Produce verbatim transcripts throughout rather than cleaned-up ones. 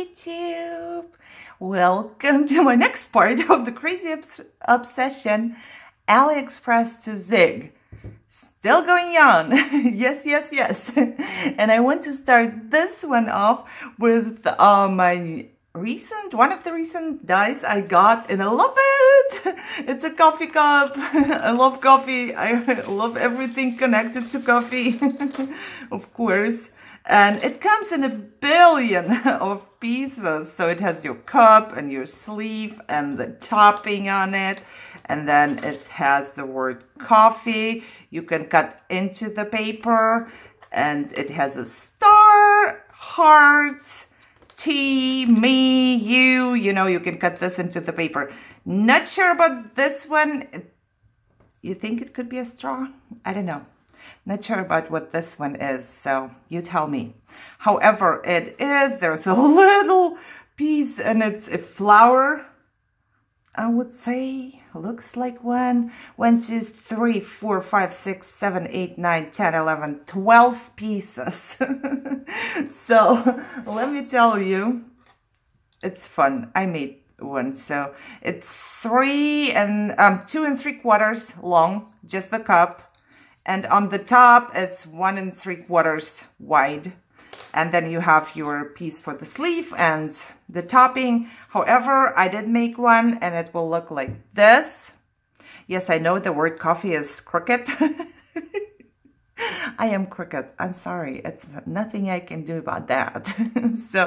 YouTube! Welcome to my next part of the crazy obs obsession, AliExpress to Zig. Still going on. yes, yes, yes. And I want to start this one off with uh, my recent, one of the recent dies I got, and I love it. It's a coffee cup. I love coffee. I love everything connected to coffee, of course. And it comes in a billion of pieces. So it has your cup and your sleeve and the topping on it. And then it has the word coffee. You can cut into the paper. And it has a star, hearts, tea, me, you. You know, you can cut this into the paper. Not sure about this one. You think it could be a straw? I don't know. Not sure about what this one is, so you tell me. However, it is, there's a little piece and it's a flower, I would say, looks like one. One, two, three, four, five, six, seven, eight, nine, ten, eleven, twelve pieces. So let me tell you, it's fun. I made one, so it's three and um, two and three quarters long, just the cup. And on the top, it's one and three quarters wide. And then you have your piece for the sleeve and the topping. However, I did make one and it will look like this. Yes, I know the word coffee is crooked. I am crooked. I'm sorry. It's nothing I can do about that. So,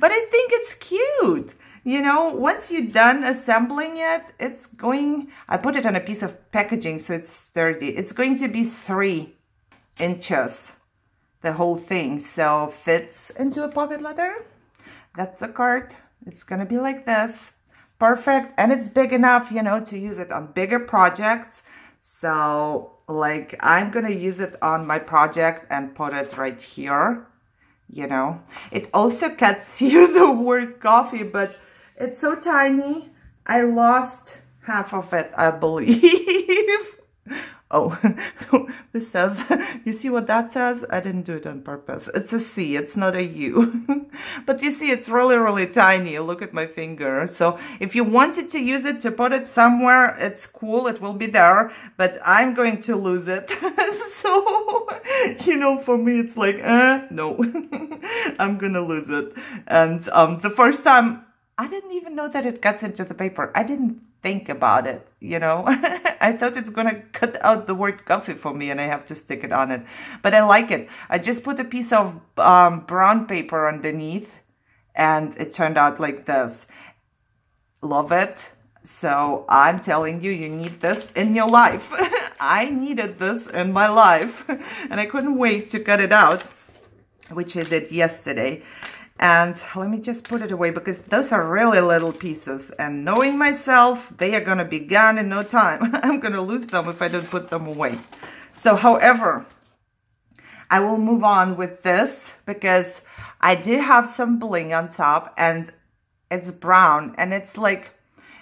but I think it's cute. You know, once you're done assembling it, it's going, I put it on a piece of packaging so it's sturdy. It's going to be three inches, the whole thing. So fits into a pocket letter. That's the card. It's going to be like this. Perfect. And it's big enough, you know, to use it on bigger projects. So like I'm going to use it on my project and put it right here. You know, it also cuts you the word coffee, but it's so tiny, I lost half of it, I believe. Oh, this says, you see what that says? I didn't do it on purpose. It's a C, it's not a U. But you see, it's really, really tiny. Look at my finger. So if you wanted to use it to put it somewhere, it's cool, it will be there, but I'm going to lose it. So, you know, for me, it's like, eh, no, I'm gonna lose it. And um, the first time, I didn't even know that it cuts into the paper. I didn't think about it, you know. I thought it's gonna cut out the word coffee for me and I have to stick it on it, but I like it. I just put a piece of um, brown paper underneath and it turned out like this. Love it. So I'm telling you, you need this in your life. I needed this in my life and I couldn't wait to cut it out, which I did yesterday. And let me just put it away because those are really little pieces. And knowing myself, they are going to be gone in no time. I'm going to lose them if I don't put them away. So, however, I will move on with this because I do have some bling on top and it's brown. And it's like,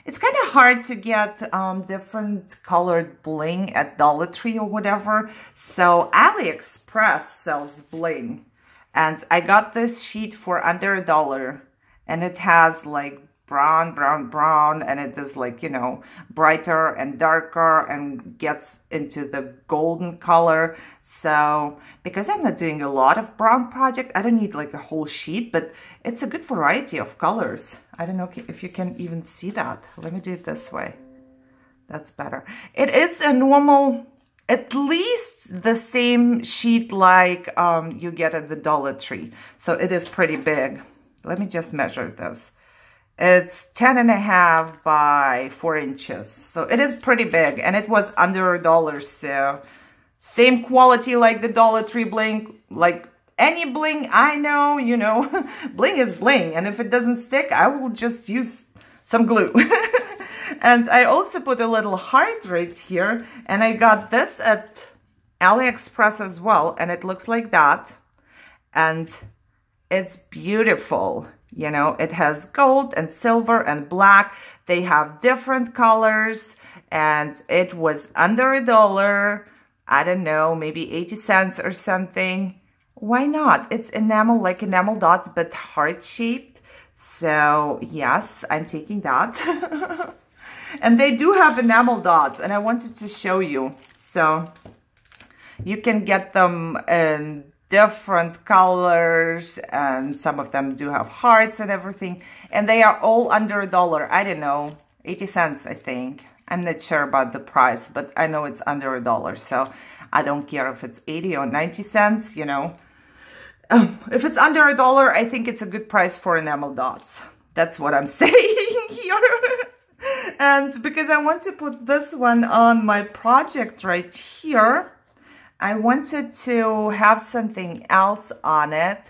it's kind of hard to get um, different colored bling at Dollar Tree or whatever. So, AliExpress sells bling. And I got this sheet for under a dollar and it has like brown, brown, brown, and it is like, you know, brighter and darker and gets into the golden color. So because I'm not doing a lot of brown project, I don't need like a whole sheet, but it's a good variety of colors. I don't know if you can even see that. Let me do it this way. That's better. It is a normal, at least the same sheet like um, you get at the Dollar Tree. So it is pretty big. Let me just measure this. It's ten and a half by four inches. So it is pretty big and it was under a dollar. So same quality like the Dollar Tree bling, like any bling I know, you know, bling is bling. And if it doesn't stick, I will just use some glue. And I also put a little heart right here, and I got this at AliExpress as well, and it looks like that, and it's beautiful, you know, it has gold and silver and black, they have different colors, and it was under a dollar, I don't know, maybe eighty cents or something, why not? It's enamel, like enamel dots, but heart-shaped. So yes, I'm taking that. And they do have enamel dots, and I wanted to show you. So you can get them in different colors, and some of them do have hearts and everything. And they are all under a dollar. I don't know, eighty cents, I think. I'm not sure about the price, but I know it's under a dollar. So I don't care if it's eighty or ninety cents, you know. Um, if it's under a dollar, I think it's a good price for enamel dots. That's what I'm saying here. And because I want to put this one on my project right here, I wanted to have something else on it,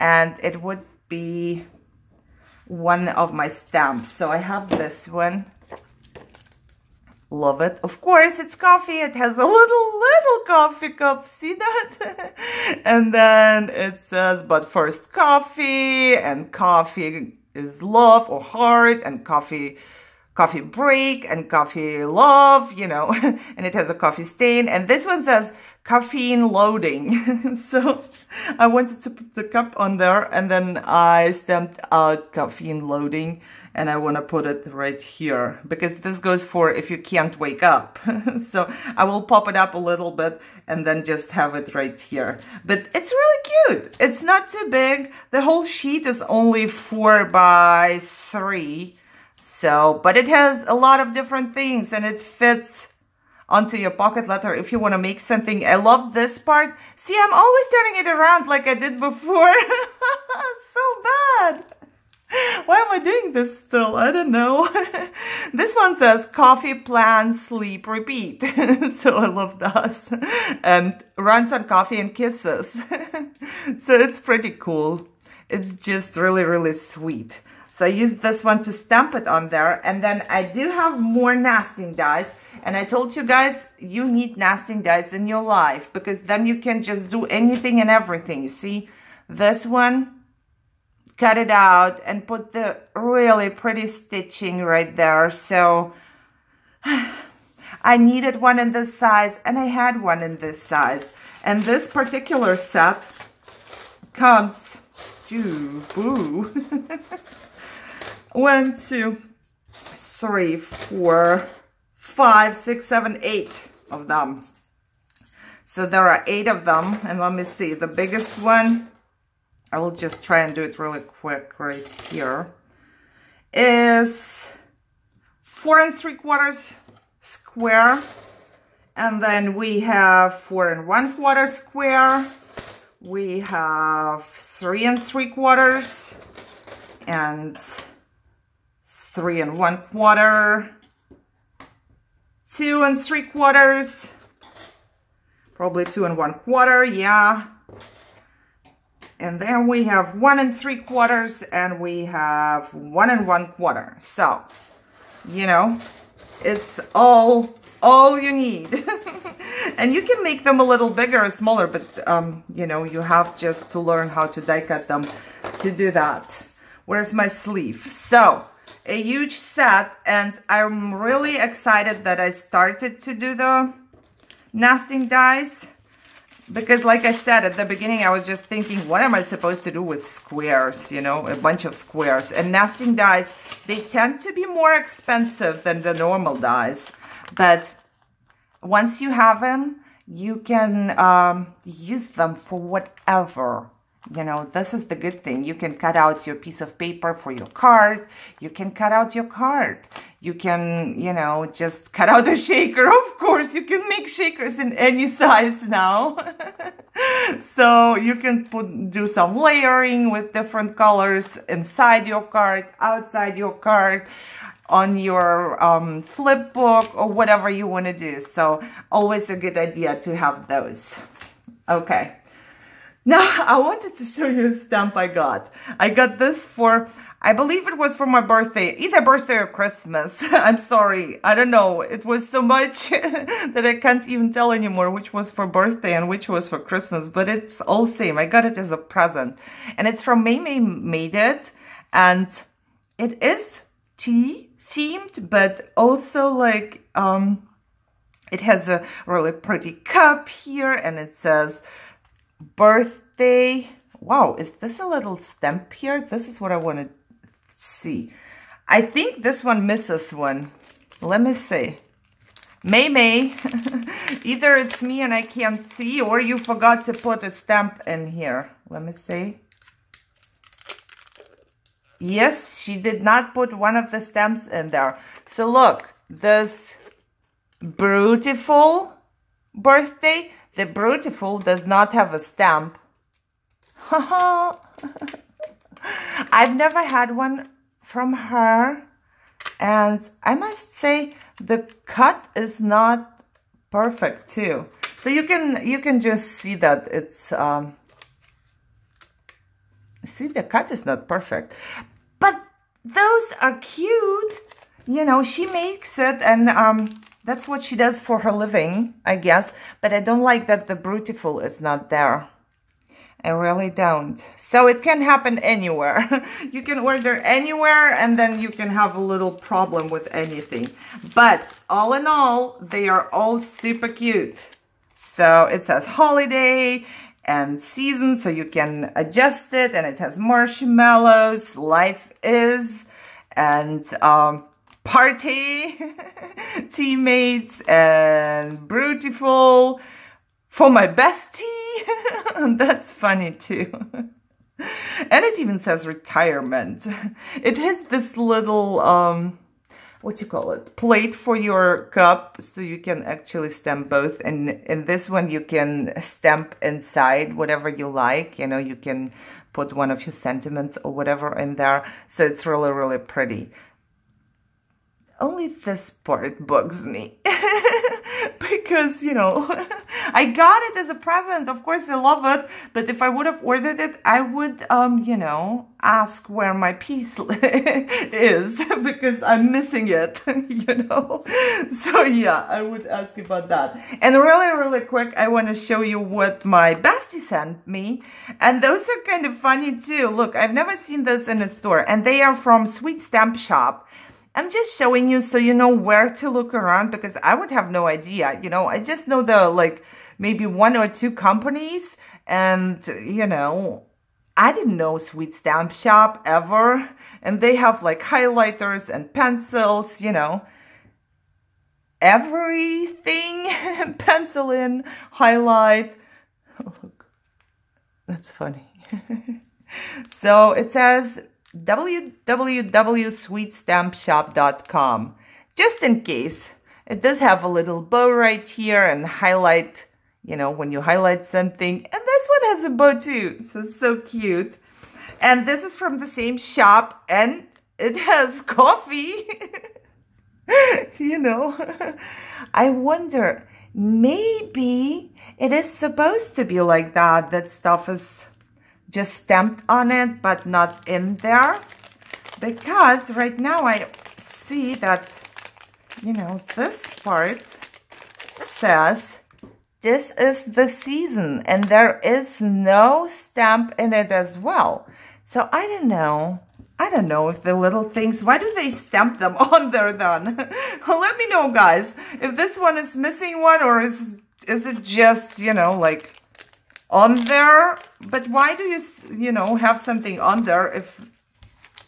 and it would be one of my stamps. So I have this one. Love it. Of course, it's coffee. It has a little, little coffee cup. See that? And then it says, but first coffee, and coffee is love or heart, and coffee, coffee break, and coffee love, you know, and it has a coffee stain. And this one says caffeine loading. So I wanted to put the cup on there, and then I stamped out caffeine loading. And I want to put it right here, because this goes for if you can't wake up. So I will pop it up a little bit and then just have it right here. But it's really cute. It's not too big. The whole sheet is only four by three. So, but it has a lot of different things, and it fits onto your pocket letter if you want to make something. I love this part. See, I'm always turning it around like I did before. So bad. Why am I doing this still? I don't know. This one says coffee, plan, sleep, repeat. So I love that. And runs on coffee and kisses. So it's pretty cool. It's just really, really sweet. So I used this one to stamp it on there. And then I do have more nesting dies. And I told you guys, you need nesting dies in your life, because then you can just do anything and everything. See, this one, cut it out and put the really pretty stitching right there. So I needed one in this size, and I had one in this size. And this particular set comes to, boo, one, two, three, four, five, six, seven, eight of them. So there are eight of them. And let me see, the biggest one, I will just try and do it really quick right here, is four and three quarters square. And then we have four and one quarter square. We have three and three quarters, and three and one quarter, two and three quarters, probably two and one quarter, yeah. And then we have one and three quarters, and we have one and one quarter. So, you know, it's all, all you need. And you can make them a little bigger or smaller, but, um, you know, you have just to learn how to die cut them to do that. Where's my sleeve? So, a huge set, and I'm really excited that I started to do the nesting dies. Because like I said, at the beginning, I was just thinking, what am I supposed to do with squares, you know, a bunch of squares. And nesting dies, they tend to be more expensive than the normal dies. But once you have them, you can um, use them for whatever. You know, this is the good thing. You can cut out your piece of paper for your card. You can cut out your card. You can, you know, just cut out a shaker. Of course, you can make shakers in any size now. So you can put, do some layering with different colors inside your card, outside your card, on your um, flip book, or whatever you want to do. So always a good idea to have those. Okay. Now, I wanted to show you a stamp I got. I got this for, I believe it was for my birthday, either birthday or Christmas. I'm sorry. I don't know. It was so much that I can't even tell anymore which was for birthday and which was for Christmas, but it's all same. I got it as a present. And it's from Maymay Made It. And it is tea themed, but also like, um, it has a really pretty cup here, and it says birthday. Wow, is this a little stamp here? This is what I wanted see. I think this one misses one. Let me see. Maymay. Either it's me and I can't see, or you forgot to put a stamp in here. Let me see. Yes, she did not put one of the stamps in there. So look, this beautiful birthday, the beautiful does not have a stamp. Haha. I've never had one from her, and I must say the cut is not perfect too. So you can you can just see that it's um see the cut is not perfect, but those are cute, you know. She makes it, and um that's what she does for her living, I guess. But I don't like that the beautiful is not there. I really don't. So it can happen anywhere. You can order anywhere, and then you can have a little problem with anything. But all in all, they are all super cute. So it says holiday and season, so you can adjust it. And it has marshmallows, life is, and um, party, teammates, and beautiful. For my bestie, that's funny too. And it even says retirement. It has this little, um, what you call it, plate for your cup, so you can actually stamp both. And in this one, you can stamp inside whatever you like. You know, you can put one of your sentiments or whatever in there. So it's really, really pretty. Only this part bugs me. Because, you know, I got it as a present. Of course, I love it. But if I would have ordered it, I would, um, you know, ask where my piece is. Because I'm missing it, you know. So, yeah, I would ask about that. And really, really quick, I want to show you what my bestie sent me. And those are kind of funny, too. Look, I've never seen this in a store. And they are from Sweet Stamp Shop. I'm just showing you so you know where to look around, because I would have no idea, you know. I just know the, like, maybe one or two companies, and, you know, I didn't know Sweet Stamp Shop ever. And they have, like, highlighters and pencils, you know. Everything, pencil in, highlight. Oh, look, that's funny. So it says w w w dot sweet stamp shop dot com, just in case. It does have a little bow right here and highlight, you know, when you highlight something. And this one has a bow too, so so cute. And this is from the same shop, and it has coffee. You know, I wonder, maybe it is supposed to be like that, that stuff is just stamped on it, but not in there. Because right now I see that, you know, this part says, this is the season, and there is no stamp in it as well. So I don't know. I don't know if the little things, why do they stamp them on there then? Let me know, guys, if this one is missing one, or is, is it just, you know, like, on there. But why do you, you know, have something on there if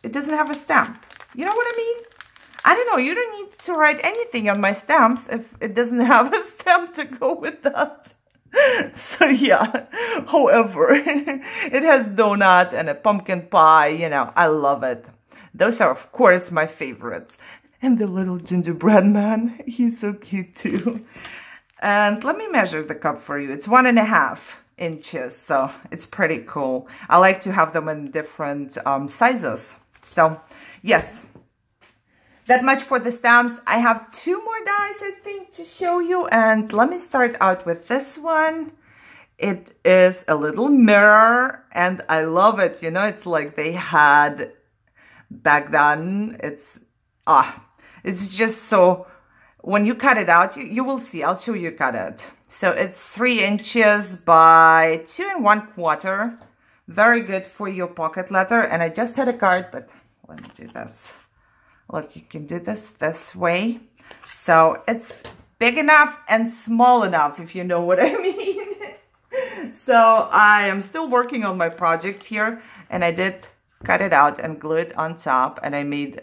it doesn't have a stamp? You know what I mean? I don't know. You don't need to write anything on my stamps if it doesn't have a stamp to go with that. So yeah, however, it has donut and a pumpkin pie. You know, I love it. Those are, of course, my favorites. And the little gingerbread man, he's so cute too. And let me measure the cup for you. It's one and a half. inches, so it's pretty cool. I like to have them in different um, sizes. So yes, that much for the stamps. I have two more dies, I think, to show you, and let me start out with this one. It is a little mirror, and I love it. You know, it's like they had back then. It's ah, it's just so, when you cut it out, you, you will see. I'll show you cut it. So it's three inches by two and one quarter. Very good for your pocket letter. And I just had a card, but let me do this. Look, you can do this this way. So it's big enough and small enough, if you know what I mean. So I am still working on my project here. And I did cut it out and glue it on top, and I made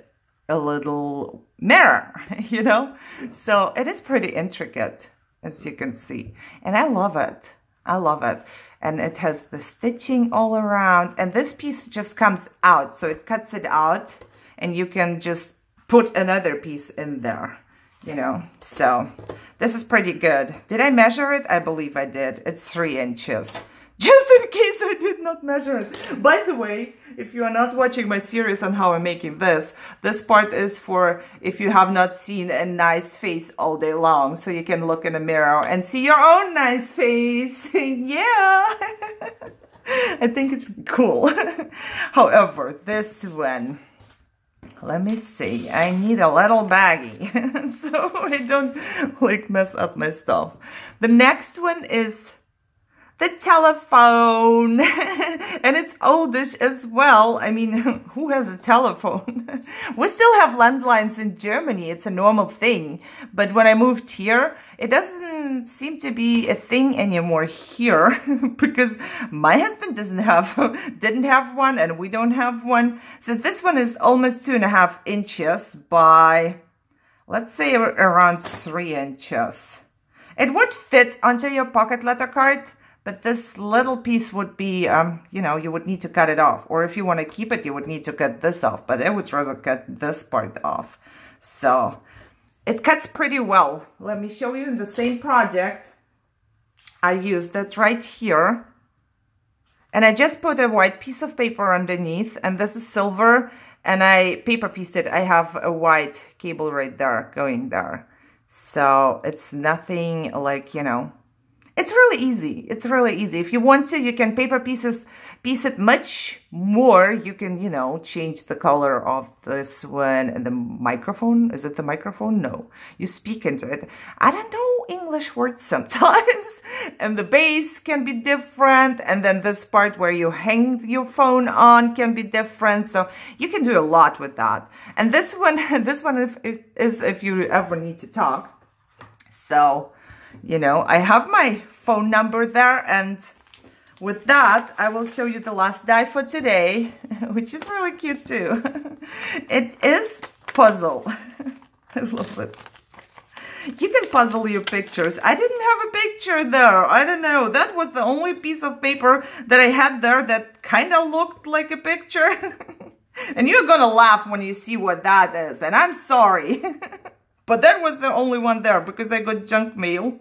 a little mirror, you know? So it is pretty intricate, as you can see. And I love it. I love it. And it has the stitching all around. And this piece just comes out. So it cuts it out, and you can just put another piece in there, you know? So this is pretty good. Did I measure it? I believe I did. It's three inches. Just in case I did not measure it. By the way, if you are not watching my series on how I'm making this, this part is for if you have not seen a nice face all day long, so you can look in the mirror and see your own nice face. Yeah! I think it's cool. However, this one, let me see, I need a little baggie so I don't like mess up my stuff. The next one is the telephone, and it's oldish as well. I mean, who has a telephone? We still have landlines in Germany. It's a normal thing. But when I moved here, it doesn't seem to be a thing anymore here because my husband doesn't have, didn't have one, and we don't have one. So this one is almost two and a half inches by, let's say, around three inches. It would fit onto your pocket letter card. But this little piece would be, um, you know, you would need to cut it off. Or if you want to keep it, you would need to cut this off. But I would rather cut this part off. So it cuts pretty well. Let me show you in the same project. I used it right here. And I just put a white piece of paper underneath. And this is silver. And I paper pieced it. I have a white cable right there going there. So it's nothing like, you know... It's really easy. It's really easy. If you want to, you can paper pieces, piece it much more. You can, you know, change the color of this one and the microphone. Is it the microphone? No. You speak into it. I don't know English words sometimes. And the base can be different. And then this part where you hang your phone on can be different. So you can do a lot with that. And this one, this one is if you ever need to talk. So... You know, I have my phone number there, and with that, I will show you the last die for today, which is really cute too. It is puzzle. I love it. You can puzzle your pictures. I didn't have a picture there. I don't know. That was the only piece of paper that I had there that kind of looked like a picture. And you're going to laugh when you see what that is, and I'm sorry. But that was the only one there because I got junk mail.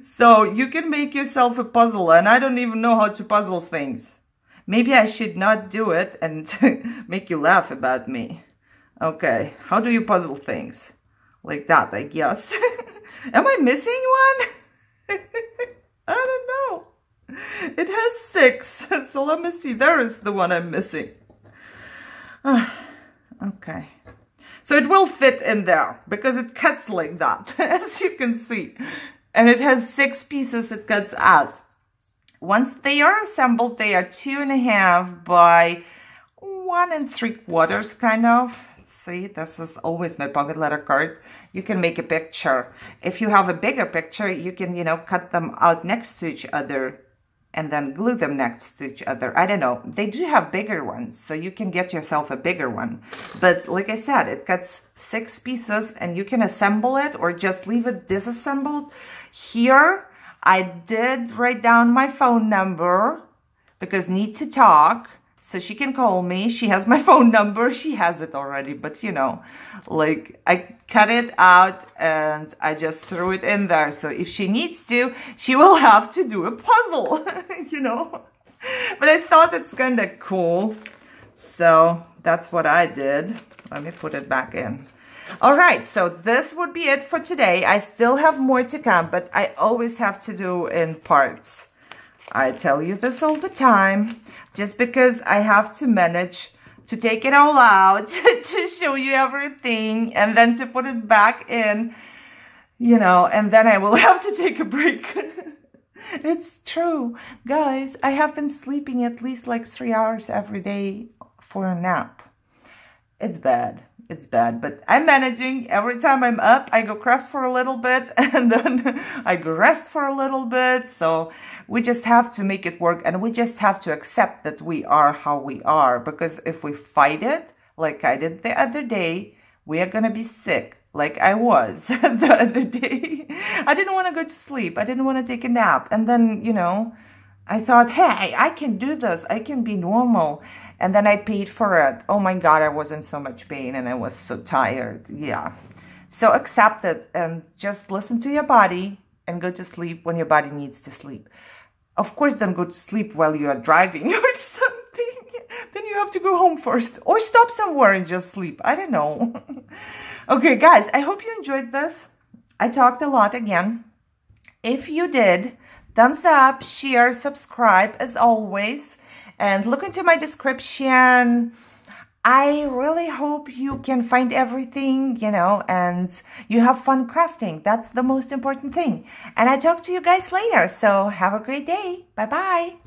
So you can make yourself a puzzle, and I don't even know how to puzzle things. Maybe I should not do it and make you laugh about me. Okay, how do you puzzle things? Like that, I guess. Am I missing one? I don't know. It has six. So let me see. There is the one I'm missing. Oh, okay. So it will fit in there because it cuts like that, as you can see. And it has six pieces it cuts out. Once they are assembled, they are two and a half by one and three quarters, kind of. See, this is always my pocket letter card. You can make a picture. If you have a bigger picture, you can, you know, cut them out next to each other and then glue them next to each other. I don't know. They do have bigger ones, so you can get yourself a bigger one. But like I said, it cuts six pieces, and you can assemble it or just leave it disassembled. Here, I did write down my phone number because need to talk, so she can call me. She has my phone number. She has it already, but you know, like I cut it out and I just threw it in there. So if she needs to, she will have to do a puzzle, you know, but I thought it's kind of cool. So that's what I did. Let me put it back in. All right, so this would be it for today. I still have more to come, but I always have to do in parts. I tell you this all the time, just because I have to manage to take it all out, to show you everything, and then to put it back in, you know, and then I will have to take a break. It's true. Guys, I have been sleeping at least like three hours every day for a nap. It's bad. it's bad, but I'm managing. Every time I'm up, I go craft for a little bit, and then I go rest for a little bit. So we just have to make it work, and we just have to accept that we are how we are, because if we fight it, like I did the other day, we are gonna be sick. Like I was the other day. I didn't want to go to sleep. I didn't want to take a nap. And then, you know, I thought, hey, I can do this. I can be normal. And then I paid for it. Oh my God, I was in so much pain and I was so tired. Yeah. So accept it and just listen to your body and go to sleep when your body needs to sleep. Of course, don't go to sleep while you are driving or something. Then you have to go home first, or stop somewhere and just sleep. I don't know. Okay, guys, I hope you enjoyed this. I talked a lot again. If you did, thumbs up, share, subscribe as always, and look into my description. I really hope you can find everything, you know, and you have fun crafting. That's the most important thing. And I talk to you guys later. So have a great day. Bye-bye.